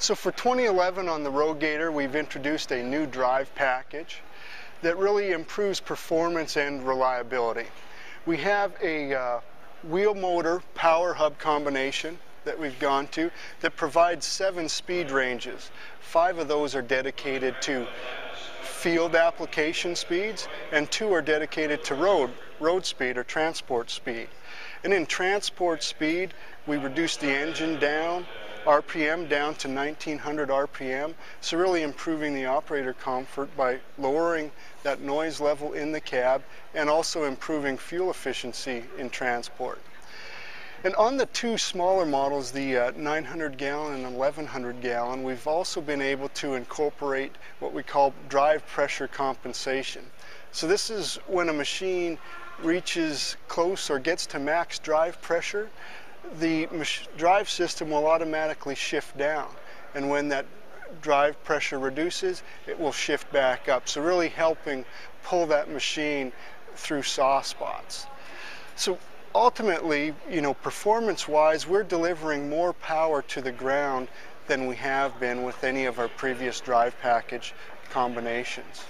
So for 2011 on the Rogator, we've introduced a new drive package that really improves performance and reliability. We have a wheel motor power hub combination that we've gone to that provides 7 speed ranges. 5 of those are dedicated to field application speeds and 2 are dedicated to road speed or transport speed. And in transport speed, we reduce the engine down, RPM down to 1900 RPM, so really improving the operator comfort by lowering that noise level in the cab and also improving fuel efficiency in transport. And on the 2 smaller models, the 900-gallon and 1100-gallon, we've also been able to incorporate what we call drive pressure compensation. So this is when a machine reaches close or gets to max drive pressure, the drive system will automatically shift down. And when that drive pressure reduces, it will shift back up. So really helping pull that machine through soft spots. So ultimately, you know, performance-wise, we're delivering more power to the ground than we have been with any of our previous drive package combinations.